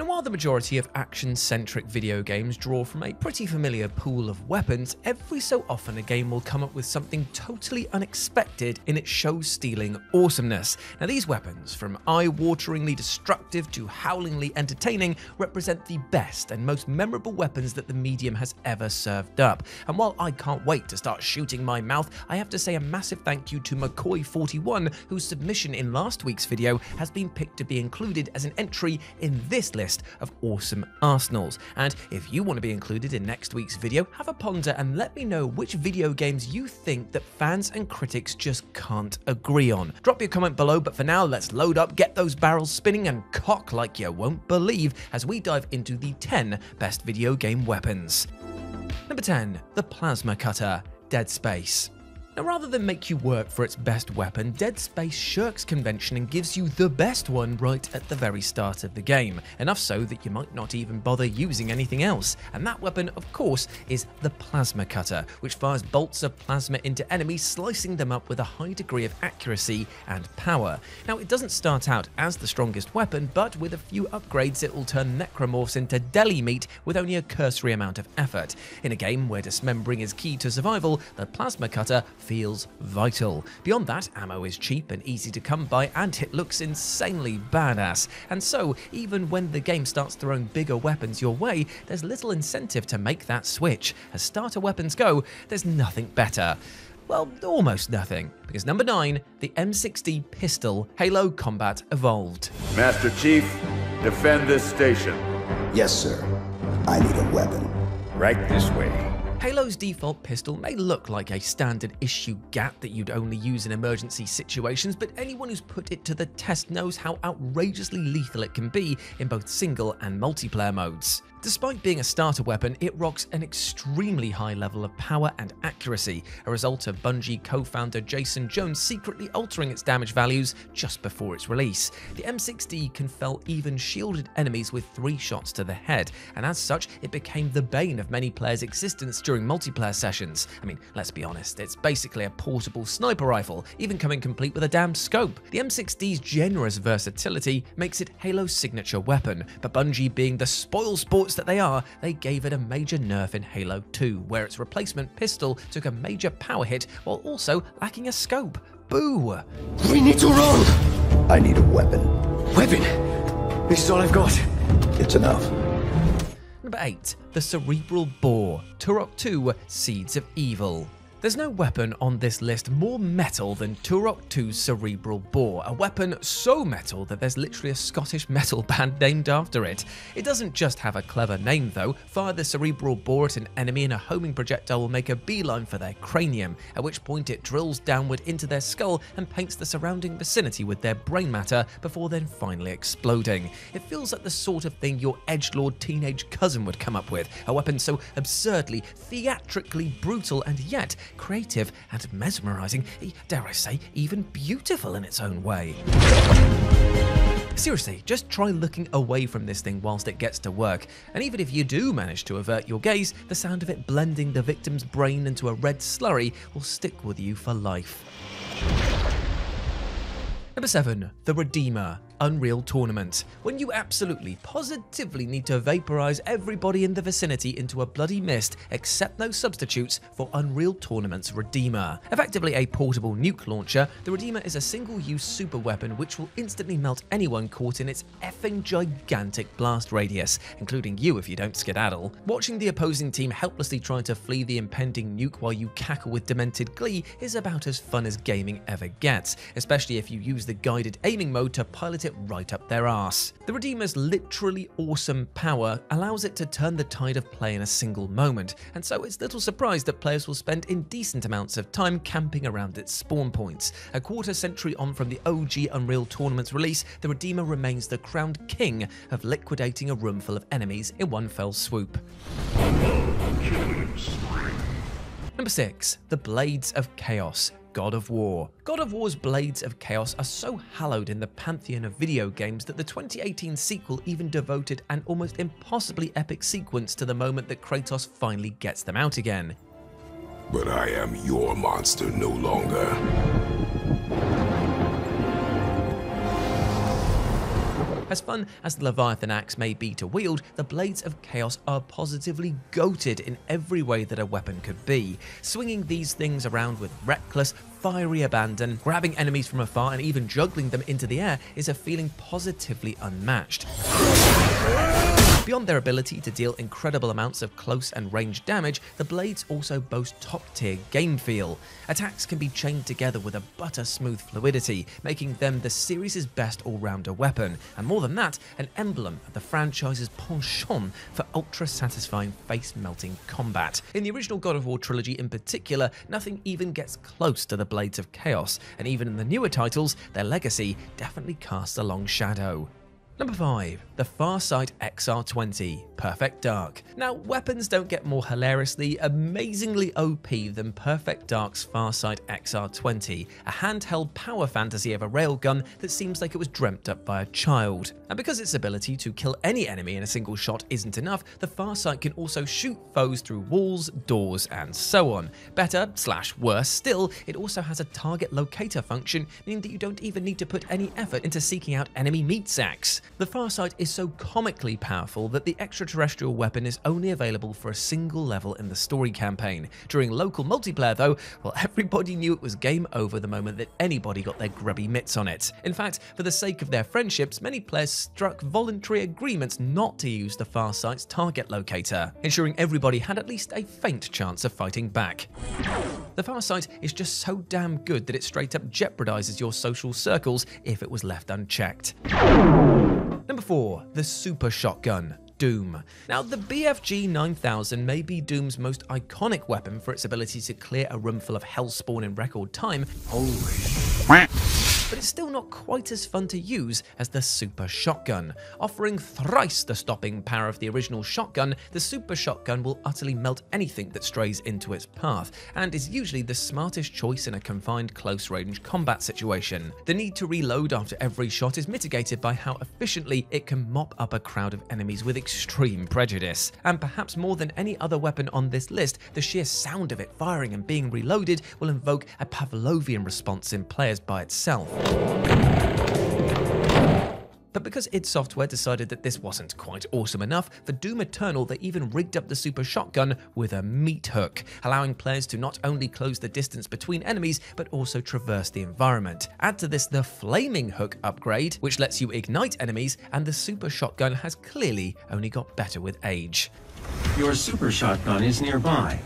Now, while the majority of action-centric video games draw from a pretty familiar pool of weapons, every so often a game will come up with something totally unexpected in its show-stealing awesomeness. Now, these weapons, from eye-wateringly destructive to howlingly entertaining, represent the best and most memorable weapons that the medium has ever served up. And while I can't wait to start shooting my mouth, I have to say a massive thank you to McCoy41, whose submission in last week's video has been picked to be included as an entry in this list of awesome arsenals. And if you want to be included in next week's video, have a ponder and let me know which video games you think that fans and critics just can't agree on. Drop your comment below, but for now, let's load up, get those barrels spinning, and cock like you won't believe as we dive into the 10 best video game weapons. Number 10, the Plasma Cutter, Dead Space. Now, rather than make you work for its best weapon, Dead Space shirks convention and gives you the best one right at the very start of the game, enough so that you might not even bother using anything else. And that weapon, of course, is the Plasma Cutter, which fires bolts of plasma into enemies, slicing them up with a high degree of accuracy and power. Now, it doesn't start out as the strongest weapon, but with a few upgrades it will turn Necromorphs into deli meat with only a cursory amount of effort. In a game where dismembering is key to survival, the Plasma Cutter feels vital. Beyond that, ammo is cheap and easy to come by, and it looks insanely badass. And so, even when the game starts throwing bigger weapons your way, there's little incentive to make that switch. As starter weapons go, there's nothing better. Well, almost nothing. Because number 9, the M6D Pistol, Halo: Combat Evolved. Master Chief, defend this station. Yes, sir. I need a weapon. Right this way. Halo's default pistol may look like a standard-issue GAT that you'd only use in emergency situations, but anyone who's put it to the test knows how outrageously lethal it can be in both single and multiplayer modes. Despite being a starter weapon, it rocks an extremely high level of power and accuracy, a result of Bungie co-founder Jason Jones secretly altering its damage values just before its release. The M6D can fell even shielded enemies with 3 shots to the head, and as such, it became the bane of many players' existence during multiplayer sessions. I mean, let's be honest, it's basically a portable sniper rifle, even coming complete with a damn scope. The M6D's generous versatility makes it Halo's signature weapon, but Bungie, being the spoilsport that they are, they gave it a major nerf in Halo 2, where its replacement pistol took a major power hit while also lacking a scope. Boo! We need to run! I need a weapon. Weapon? This is all I've got. It's enough. Number 8, the Cerebral Bore, Turok 2: Seeds of Evil. There's no weapon on this list more metal than Turok 2's Cerebral Bore, a weapon so metal that there's literally a Scottish metal band named after it. It doesn't just have a clever name though. Fire the Cerebral Bore at an enemy and a homing projectile will make a beeline for their cranium, at which point it drills downward into their skull and paints the surrounding vicinity with their brain matter before then finally exploding. It feels like the sort of thing your edgelord teenage cousin would come up with, a weapon so absurdly, theatrically brutal and yet creative and mesmerizing, dare I say, even beautiful in its own way. Seriously, just try looking away from this thing whilst it gets to work, and even if you do manage to avert your gaze, the sound of it blending the victim's brain into a red slurry will stick with you for life. Number 7, the Redeemer, Unreal Tournament. When you absolutely, positively need to vaporize everybody in the vicinity into a bloody mist, accept no substitutes for Unreal Tournament's Redeemer. Effectively a portable nuke launcher, the Redeemer is a single-use super weapon which will instantly melt anyone caught in its effing gigantic blast radius, including you if you don't skedaddle. Watching the opposing team helplessly try to flee the impending nuke while you cackle with demented glee is about as fun as gaming ever gets, especially if you use the guided aiming mode to pilot it right up their arse. The Redeemer's literally awesome power allows it to turn the tide of play in a single moment, and so it's little surprise that players will spend indecent amounts of time camping around its spawn points. A quarter century on from the OG Unreal Tournament's release, the Redeemer remains the crowned king of liquidating a room full of enemies in one fell swoop. Number 6, the Blades of Chaos, God of War. God of War's Blades of Chaos are so hallowed in the pantheon of video games that the 2018 sequel even devoted an almost impossibly epic sequence to the moment that Kratos finally gets them out again. But I am your monster no longer. As fun as the Leviathan Axe may be to wield, the Blades of Chaos are positively goated in every way that a weapon could be, swinging these things around with reckless, fiery abandon, grabbing enemies from afar and even juggling them into the air is a feeling positively unmatched. Beyond their ability to deal incredible amounts of close and range damage, the blades also boast top-tier game feel. Attacks can be chained together with a butter-smooth fluidity, making them the series' best all-rounder weapon, and more than that, an emblem of the franchise's penchant for ultra-satisfying face-melting combat. In the original God of War trilogy in particular, nothing even gets close to the Blades of Chaos, and even in the newer titles, their legacy definitely casts a long shadow. Number 5. The Farsight XR-20, Perfect Dark. Now, weapons don't get more hilariously, amazingly OP than Perfect Dark's Farsight XR-20, a handheld power fantasy of a railgun that seems like it was dreamt up by a child. And because its ability to kill any enemy in a single shot isn't enough, the Farsight can also shoot foes through walls, doors, and so on. Better / worse still, it also has a target locator function, meaning that you don't even need to put any effort into seeking out enemy meat sacks. The Farsight is so comically powerful that the extraterrestrial weapon is only available for a single level in the story campaign. During local multiplayer though, well, everybody knew it was game over the moment that anybody got their grubby mitts on it. In fact, for the sake of their friendships, many players struck voluntary agreements not to use the Farsight's target locator, ensuring everybody had at least a faint chance of fighting back. The Farsight is just so damn good that it straight up jeopardizes your social circles if it was left unchecked. Number 4. The Super Shotgun, Doom. Now, the BFG 9000 may be Doom's most iconic weapon for its ability to clear a room full of hellspawn in record time. Holy crap. But it's still not quite as fun to use as the Super Shotgun. Offering thrice the stopping power of the original shotgun, the Super Shotgun will utterly melt anything that strays into its path, and is usually the smartest choice in a confined close-range combat situation. The need to reload after every shot is mitigated by how efficiently it can mop up a crowd of enemies with extreme prejudice. And perhaps more than any other weapon on this list, the sheer sound of it firing and being reloaded will invoke a Pavlovian response in players by itself. But because id Software decided that this wasn't quite awesome enough, for Doom Eternal they even rigged up the Super Shotgun with a meat hook, allowing players to not only close the distance between enemies, but also traverse the environment. Add to this the Flaming Hook upgrade, which lets you ignite enemies, and the Super Shotgun has clearly only got better with age. Your Super Shotgun is nearby,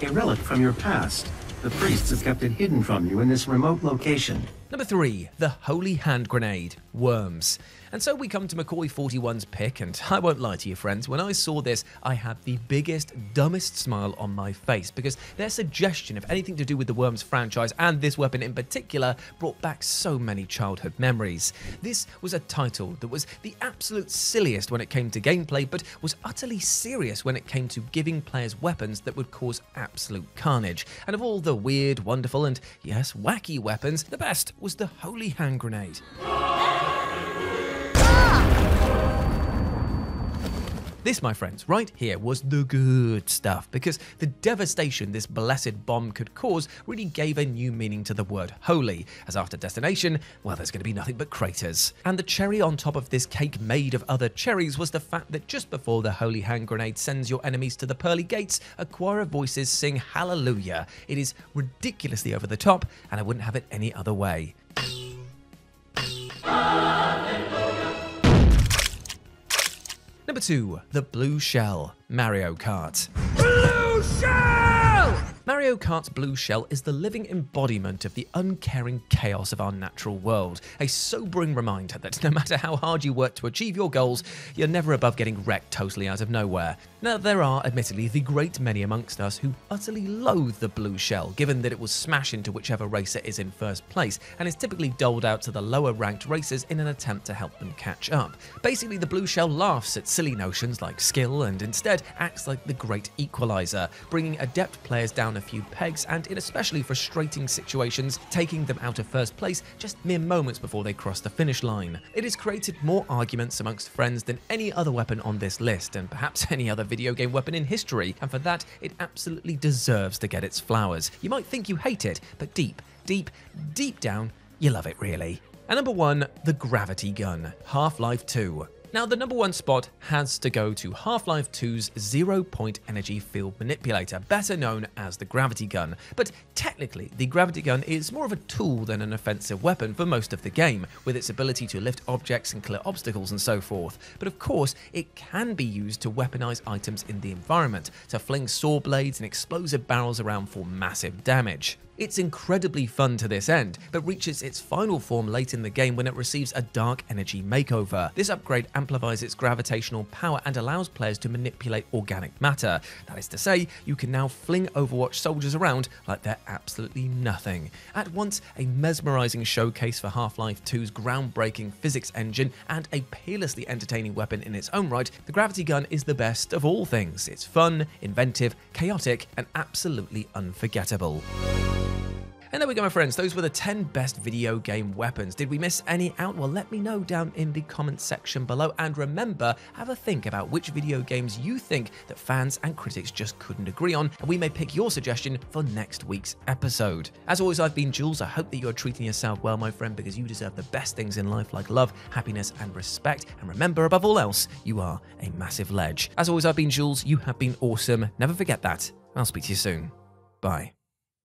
a relic from your past. The priests have kept it hidden from you in this remote location. Number 3. The Holy Hand Grenade, Worms. And so we come to McCoy41's pick, and I won't lie to you friends, when I saw this I had the biggest, dumbest smile on my face, because their suggestion of anything to do with the Worms franchise, and this weapon in particular, brought back so many childhood memories. This was a title that was the absolute silliest when it came to gameplay, but was utterly serious when it came to giving players weapons that would cause absolute carnage. And of all the weird, wonderful, and yes, wacky weapons, the best was the Holy Hand Grenade. This, my friends, right here was the good stuff, because the devastation this blessed bomb could cause really gave a new meaning to the word holy, as after destination, well, there's going to be nothing but craters. And the cherry on top of this cake made of other cherries was the fact that just before the Holy Hand Grenade sends your enemies to the pearly gates, a choir of voices sing hallelujah. It is ridiculously over the top, and I wouldn't have it any other way. Number 2. The Blue Shell, Mario Kart. Blue Shell! Mario Kart's Blue Shell is the living embodiment of the uncaring chaos of our natural world, a sobering reminder that no matter how hard you work to achieve your goals, you're never above getting wrecked totally out of nowhere. Now, there are, admittedly, the great many amongst us who utterly loathe the Blue Shell, given that it will smash into whichever racer is in first place, and is typically doled out to the lower-ranked racers in an attempt to help them catch up. Basically, the Blue Shell laughs at silly notions like skill, and instead acts like the great equalizer, bringing adept players down a few pegs, and in especially frustrating situations, taking them out of first place just mere moments before they cross the finish line. It has created more arguments amongst friends than any other weapon on this list, and perhaps any other video game weapon in history, and for that, it absolutely deserves to get its flowers. You might think you hate it, but deep, deep, deep down, you love it really. At number 1, the Gravity Gun, Half-Life 2. Now, the number 1 spot has to go to Half-Life 2's zero-point energy field manipulator, better known as the Gravity Gun. But technically, the Gravity Gun is more of a tool than an offensive weapon for most of the game, with its ability to lift objects and clear obstacles and so forth. But of course, it can be used to weaponize items in the environment, to fling saw blades and explosive barrels around for massive damage. It's incredibly fun to this end, but reaches its final form late in the game when it receives a dark energy makeover. This upgrade amplifies its gravitational power and allows players to manipulate organic matter. That is to say, you can now fling Overwatch soldiers around like they're absolutely nothing. At once, a mesmerizing showcase for Half-Life 2's groundbreaking physics engine and a peerlessly entertaining weapon in its own right, the Gravity Gun is the best of all things. It's fun, inventive, chaotic, and absolutely unforgettable. And there we go, my friends, those were the 10 best video game weapons. Did we miss any out? Well, let me know down in the comments section below, and remember, have a think about which video games you think that fans and critics just couldn't agree on, and we may pick your suggestion for next week's episode. As always, I've been Jules. I hope that you're treating yourself well, my friend, because you deserve the best things in life, like love, happiness, and respect, and remember, above all else, you are a massive ledge. As always, I've been Jules. You have been awesome. Never forget that. I'll speak to you soon. Bye.